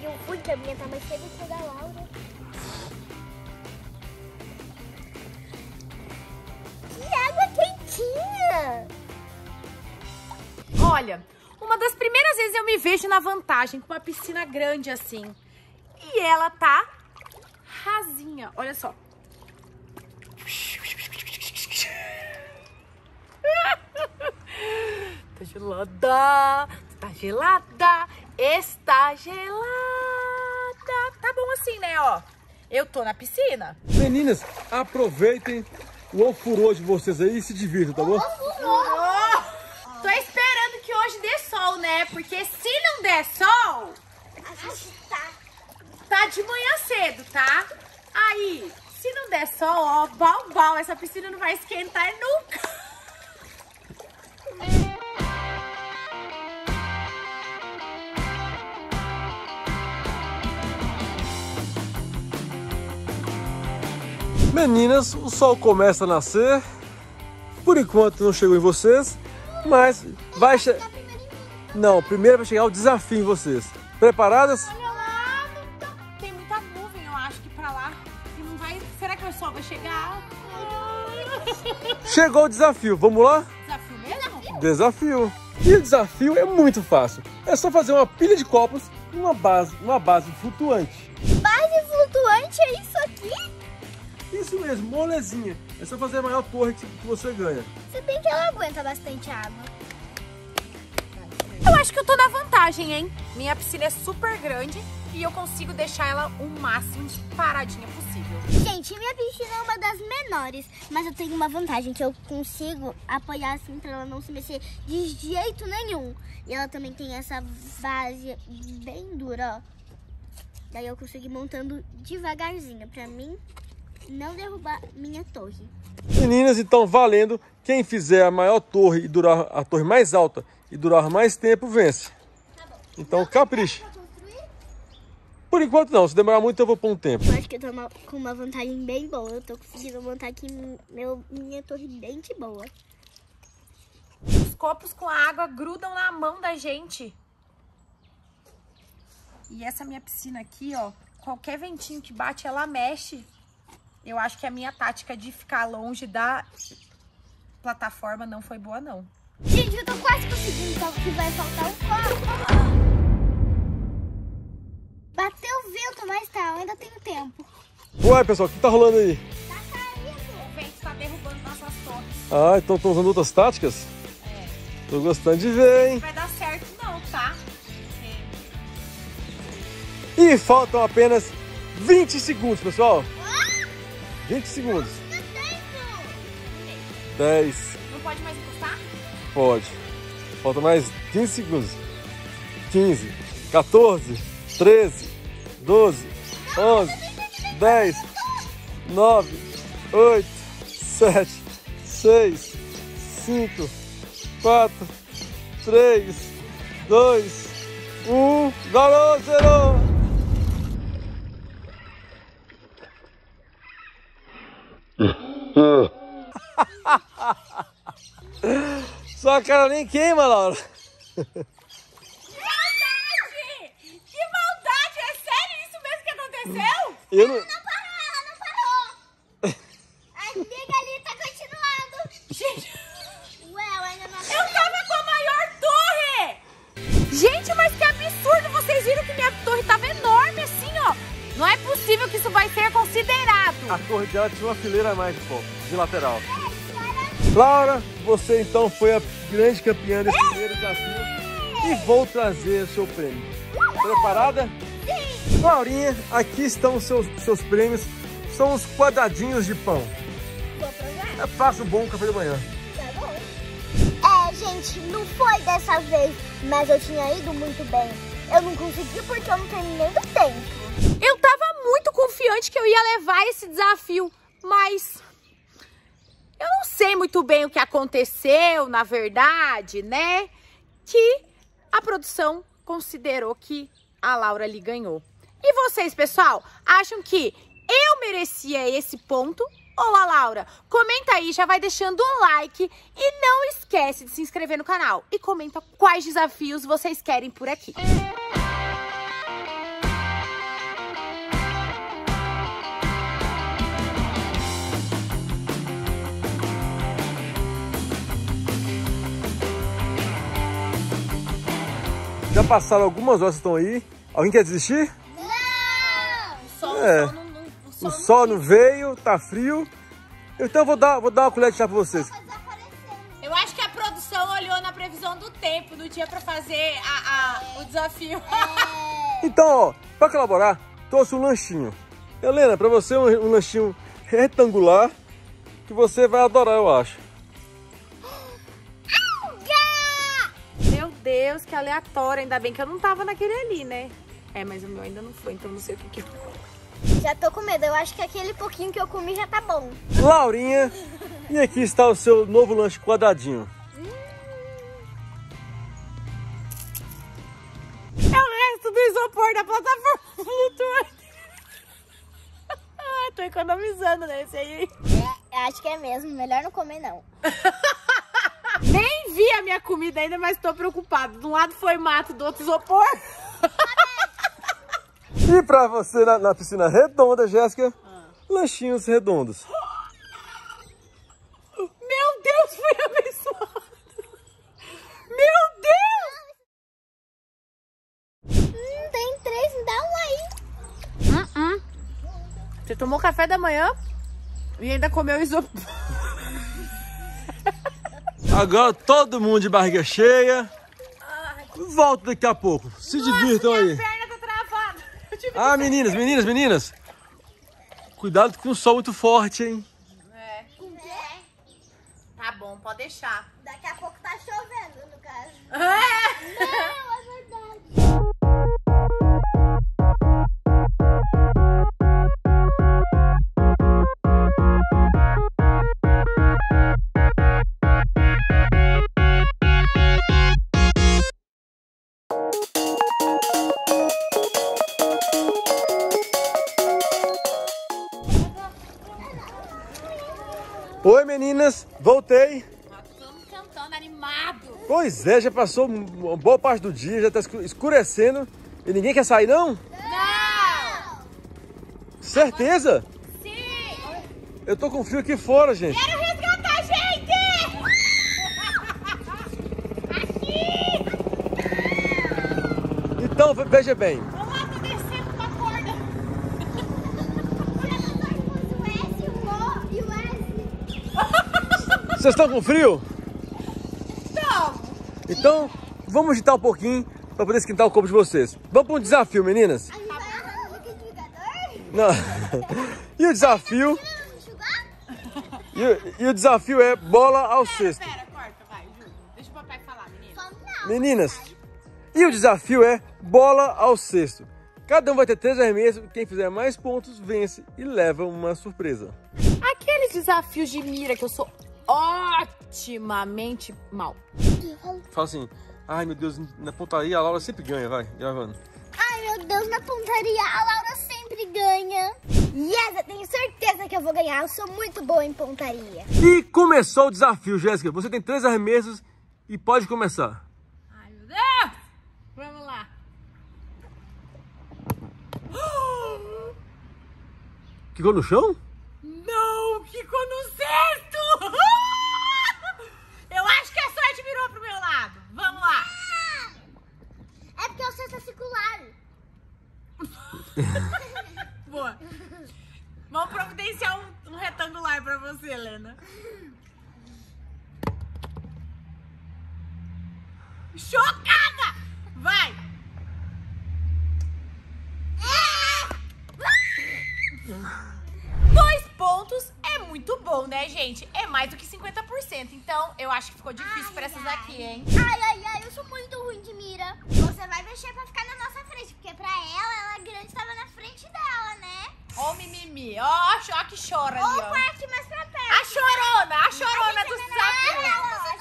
Eu fui pra minha, tá mais cedo que o da Laura. Que água quentinha! Olha, uma das primeiras vezes eu me vejo na vantagem com uma piscina grande assim. E ela tá rasinha, olha só. Tá gelada, tá gelada, está gelada. Tá bom assim, né, ó. Eu tô na piscina. Meninas, aproveitem o ofurô de vocês aí e se divirtam, tá bom? Oh, tô esperando que hoje dê sol, né? Porque se não der sol... A gente tá de manhã cedo, tá? Aí, se não der sol, ó, bal, essa piscina não vai esquentar nunca. Meninas, o sol começa a nascer. Por enquanto não chegou em vocês, mas vai chegar. Não, primeiro vai chegar o desafio em vocês. Preparadas? Olha lá, tem muita nuvem, eu acho que pra lá. E não vai... Será que o sol vai chegar? Chegou o desafio, vamos lá? Desafio mesmo? Desafio. E o desafio é muito fácil. É só fazer uma pilha de copos e uma base flutuante. Base flutuante é isso aqui? Isso mesmo, molezinha. É só fazer a maior torre que você ganha. Se bem que ela aguenta bastante água. Eu acho que eu tô na vantagem, hein? Minha piscina é super grande e eu consigo deixar ela o máximo de paradinha possível. Gente, minha piscina é uma das menores, mas eu tenho uma vantagem que eu consigo apoiar assim pra ela não se mexer de jeito nenhum. E ela também tem essa base bem dura, ó. Daí eu consigo ir montando devagarzinho pra mim não derrubar minha torre. Meninas, então valendo. Quem fizer a maior torre e durar a torre mais alta e durar mais tempo, vence. Tá bom. Então não, capricha. Por enquanto não, se demorar muito eu vou pôr um tempo. Eu acho que eu tô com uma vantagem bem boa. Eu tô conseguindo montar aqui minha torre bem de boa. Os copos com a água grudam na mão da gente. E essa minha piscina aqui, ó, qualquer ventinho que bate, ela mexe. Eu acho que a minha tática de ficar longe da plataforma não foi boa, não. Gente, eu tô quase conseguindo, só que vai faltar um copo. Bateu o vento, mas tá, eu ainda tenho tempo. Ué, pessoal, o que tá rolando aí? Tá caindo. O vento tá derrubando nossas torres. Ah, então estão usando outras táticas? É. Tô gostando de ver, hein? Não vai dar certo não, tá? É. E faltam apenas 20 segundos, pessoal. 20 segundos. 10. Não pode mais encostar? Pode. Falta mais 15 segundos. 15, 14, 13, 12, 11, 10, 9, 8, 7, 6, 5, 4, 3, 2, 1. Valeu, zerou! Sua cara nem queima, Laura. Que maldade! Que maldade! É sério isso mesmo que aconteceu? Ela não parou! A briga ali tá continuando! Gente! Ué, ela ainda não parou. Eu tava com a maior torre! Gente, mas que absurdo! Vocês viram que minha torre tava enorme assim, ó! Não é possível que isso vai ser considerado! A torre dela tinha uma fileira a mais de lateral. Laura, você então foi a grande campeã desse primeiro desafio e vou trazer o seu prêmio. Preparada? Sim! Laurinha, aqui estão os seus prêmios. São os quadradinhos de pão. Vou provar? Faça um bom café da manhã. Tá bom. É, gente, não foi dessa vez, mas eu tinha ido muito bem. Eu não consegui porque eu não terminei do tempo. Eu tava muito confiante que eu ia levar esse desafio. mas eu não sei muito bem o que aconteceu, na verdade, né? Que a produção considerou que a Laura ali ganhou. E vocês, pessoal, acham que eu merecia esse ponto? Ou a Laura? Comenta aí, já vai deixando o like e não esquece de se inscrever no canal. E comenta quais desafios vocês querem por aqui. Já passaram algumas horas que estão aí. Alguém quer desistir? Não! O sol não veio, tá frio. Então vou dar uma colher de chá pra vocês. Eu acho que a produção olhou na previsão do tempo, do dia pra fazer o desafio. Então, ó, pra colaborar, trouxe um lanchinho. Helena, pra você um lanchinho retangular que você vai adorar, eu acho. Deus, que aleatório. Ainda bem que eu não tava naquele ali, né? É, mas o meu ainda não foi, então não sei o que foi. Já tô com medo. Eu acho que aquele pouquinho que eu comi já tá bom. Laurinha, e aqui está o seu novo lanche quadradinho. É o resto do isopor da plataforma flutuante. Tô economizando nesse aí. É, acho que é mesmo. Melhor não comer, não. Nem vi a minha comida ainda, mas tô preocupado. De um lado foi mato, do outro isopor. E pra você na piscina redonda, Jéssica, lanchinhos redondos. Meu Deus, fui abençoada. Meu Deus! Tem três, me dá um aí. Você tomou café da manhã e ainda comeu isopor. Agora todo mundo de barriga cheia. Volta daqui a pouco. Se divirtam aí. Perna tá travada. Ah, meninas. Cuidado com o sol muito forte, hein? É. Com o quê? Tá bom, pode deixar. Daqui a pouco tá chovendo, no caso. É. Não, é verdade. Oi, meninas, voltei. Nós estamos cantando, animado. Pois é, já passou uma boa parte do dia, já está escurecendo. E ninguém quer sair, não? Não! Certeza? Agora, sim! Eu tô com frio aqui fora, gente. Quero resgatar a gente! Aqui! Então, veja bem. Olá, tô descendo com a corda. E o S. Vocês estão com frio? Estamos! Então, vamos agitar um pouquinho para poder esquentar o corpo de vocês. Vamos para um desafio, meninas? Não. E o desafio... E o desafio é bola ao cesto. Pera, corta, vai, Ju. Deixa o papai falar, meninas. Meninas, e o desafio é bola ao cesto. Cada um vai ter 3 arremessos. Quem fizer mais pontos, vence e leva uma surpresa. Aqueles desafios de mira que eu sou... otimamente mal. Fala assim, ai meu Deus, na pontaria a Laura sempre ganha, vai, gravando. Ai meu Deus, na pontaria a Laura sempre ganha. Yes, eu tenho certeza que eu vou ganhar, eu sou muito boa em pontaria. E começou o desafio, Jéssica, você tem 3 arremessos e pode começar. Ai meu Deus, vamos lá. Ficou no chão? Não, ficou no cesto! Eu acho que a sorte virou pro meu lado. Vamos lá! É porque o cesto é circular. Boa. Vamos providenciar um retangular pra você, Helena. Chocada! Vai! Muito bom, né, gente? É mais do que 50%. Então, eu acho que ficou difícil pra essas aqui, hein? Ai, eu sou muito ruim de mira. Você vai mexer pra ficar na nossa frente, porque pra ela grande tava na frente dela, né? Ó o mimimi, ó, choque que chora ali, ó. O parque mais pra perto. A chorona dos desafios.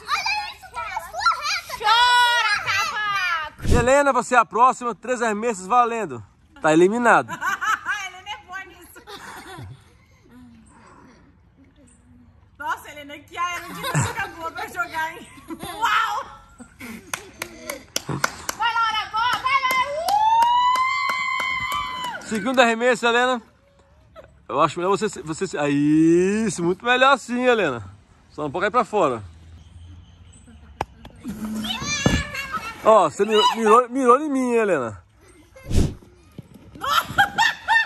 Olha isso, tá na sua reta. Chora, cavaco. Helena, você é a próxima. 3 arremessos valendo. Tá eliminado. Helena é boa nisso. Nossa, Helena, que a Helena de novo fica boa pra jogar, hein? Uau! Vai, Laura, boa! Vai, Laura! Segundo arremesso, Helena. Eu acho melhor você... Isso, muito melhor assim, Helena. Só não pode cair pra fora. Ó, você mirou em mim, Helena.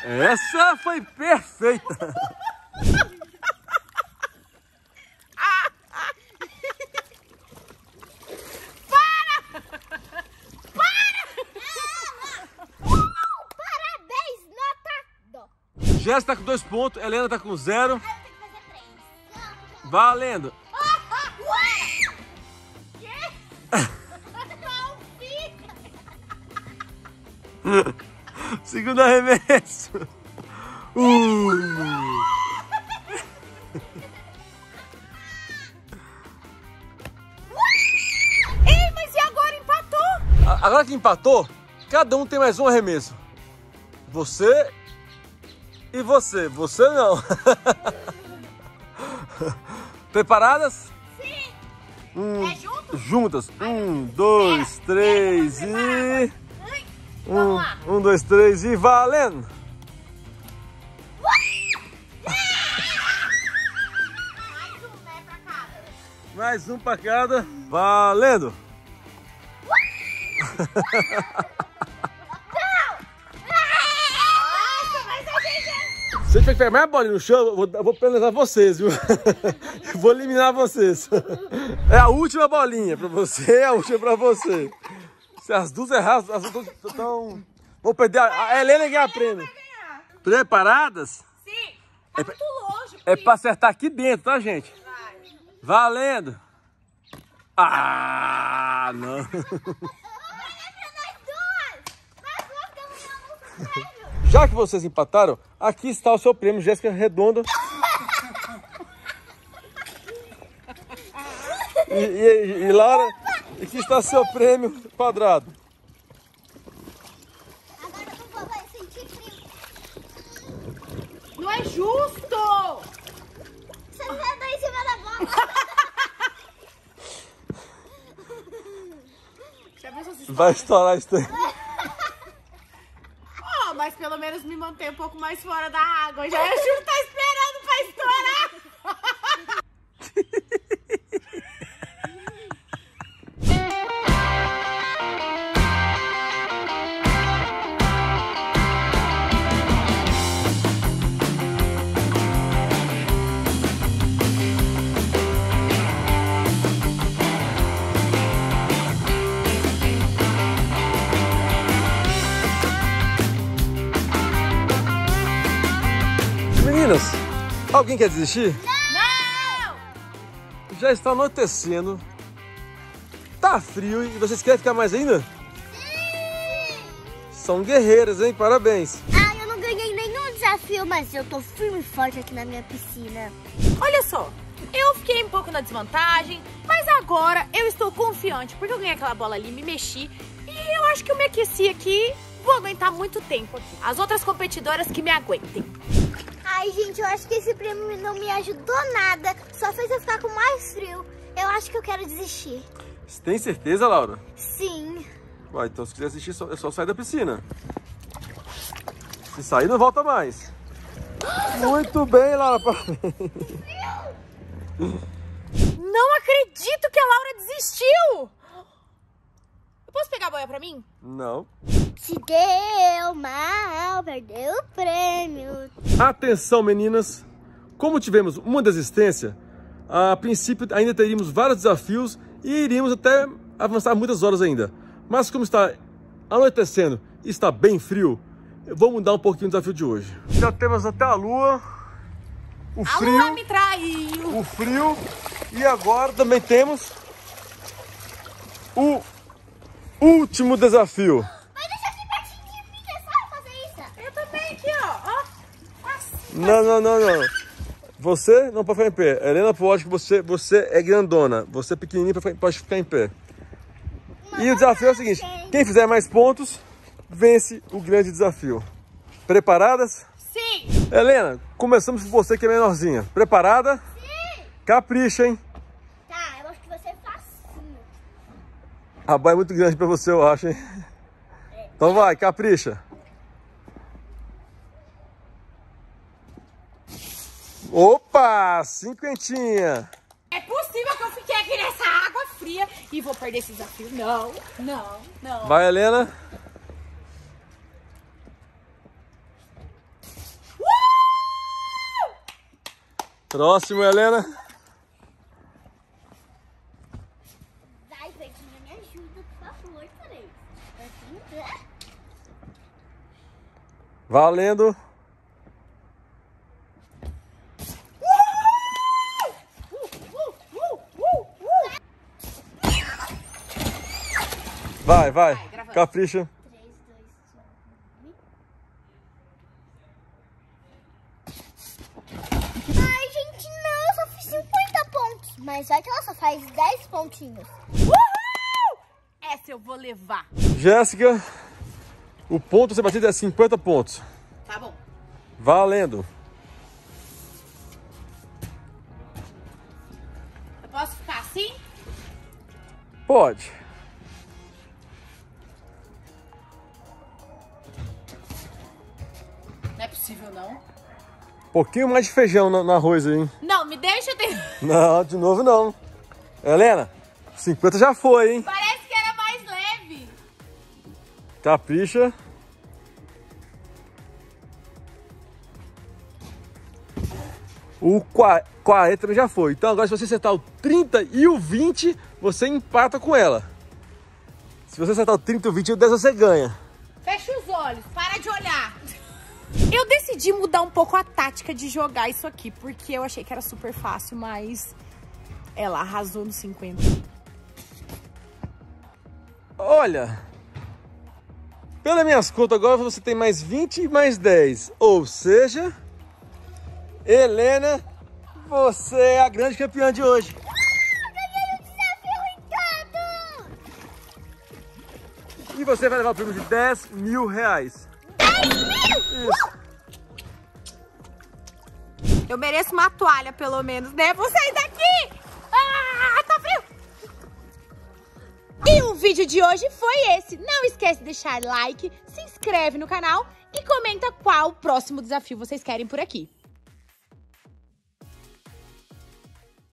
Essa foi perfeita. Jéssica tá com 2 pontos, Helena tá com 0. Ah, eu tenho que fazer 3. Valendo! Segundo arremesso! Ei, mas e agora empatou? Agora que empatou, cada um tem mais um arremesso. Você... E você? Você não. Preparadas? Sim. É junto? Juntas. 1, 2, 3 e... Vamos lá. 1, 2, 3 e valendo. Mais um, né, pra cada. Mais um pra cada. Valendo. Se você pegar mais bolinha no chão, eu vou penalizar vocês, viu? Eu vou eliminar vocês. É a última bolinha pra você, é a última pra você. Se as duas erradas, as duas estão... Vou perder a Helena ganhar prêmio. Preparadas? Sim. Tá muito longe. É pra acertar aqui dentro, tá, gente? Vai. Valendo. Ah, não. Vai pra nós duas. Nós duas estamos. Já que vocês empataram, aqui está o seu prêmio, Jéssica Redonda. E Laura, aqui está o seu prêmio quadrado. Agora o vovô vai sentir frio. Não é justo! Você não vai dar em cima da bola. Vai estourar isso aí. Mas pelo menos me manter um pouco mais fora da água. Já o Júlio tá esperando pra estourar. Meninas, alguém quer desistir? Não! Já está anoitecendo, tá frio e vocês querem ficar mais ainda? Sim! São guerreiras, hein? Parabéns! Ah, eu não ganhei nenhum desafio, mas eu tô firme e forte aqui na minha piscina. Olha só, eu fiquei um pouco na desvantagem, mas agora eu estou confiante, porque eu ganhei aquela bola ali, me mexi e eu acho que eu me aqueci aqui, vou aguentar muito tempo aqui. As outras competidoras que me aguentem. Ai, gente, eu acho que esse prêmio não me ajudou nada. Só fez eu ficar com mais frio. Eu acho que eu quero desistir. Você tem certeza, Laura? Sim. Ué, então se quiser desistir, é só sair da piscina. Se sair, não volta mais. Muito bem, Laura. Não acredito que a Laura desistiu. Eu posso pegar a boia pra mim? Não. Se deu mal, perdeu o prêmio. Atenção, meninas. Como tivemos uma desistência, a princípio ainda teríamos vários desafios e iríamos até avançar muitas horas ainda. Mas como está anoitecendo e está bem frio, eu vou mudar um pouquinho o desafio de hoje. Já temos até a lua, o frio... A lua me traiu. O frio. E agora também temos o último desafio. Aqui, ó, assim, Não, não, não, não. Você não pode ficar em pé. Helena pode, que você é grandona. Você é pequenininha, pode ficar em pé. E o desafio é o seguinte. Quem fizer mais pontos, vence o grande desafio. Preparadas? Sim. Helena, começamos com você que é menorzinha. Preparada? Sim. Capricha, hein? Tá, eu acho que você é facinho. A baia é muito grande pra você, eu acho, hein? É. Então vai, capricha. Opa, cinquentinha. É possível que eu fique aqui nessa água fria e vou perder esse desafio? Não, não, não. Vai, Helena. Próximo, Helena. Vai, Verdinha, me ajuda, por favor, peraí. Valendo. Vai, vai. Capricha. 3, 2, 1. Ai, gente, não. Eu só fiz 50 pontos. Mas vai que ela só faz 10 pontinhos. Uhul! Essa eu vou levar. Jéssica, o ponto a ser batido é 50 pontos. Tá bom. Valendo. Eu posso ficar assim? Pode. Não é possível, não. Um pouquinho mais de feijão no arroz aí, hein? Não, me deixa... Não, de novo não. Helena, 50 já foi, hein? Parece que era mais leve. Capricha. O 40 também já foi. Então agora se você acertar o 30 e o 20, você empata com ela. Se você acertar o 30 e o 20 e o 10, você ganha. Fecha os olhos, para de olhar. Eu decidi mudar um pouco a tática de jogar isso aqui, porque eu achei que era super fácil, mas ela arrasou nos 50. Olha, pelas minhas contas agora você tem mais 20 e mais 10, ou seja, Helena, você é a grande campeã de hoje. Ah, eu ganhei um desafio, Ricardo! E você vai levar o prêmio de 10 mil reais. Eu mereço uma toalha, pelo menos, né? Vou sair daqui! Ah, tá frio! E o vídeo de hoje foi esse. Não esquece de deixar like, se inscreve no canal e comenta qual próximo desafio vocês querem por aqui.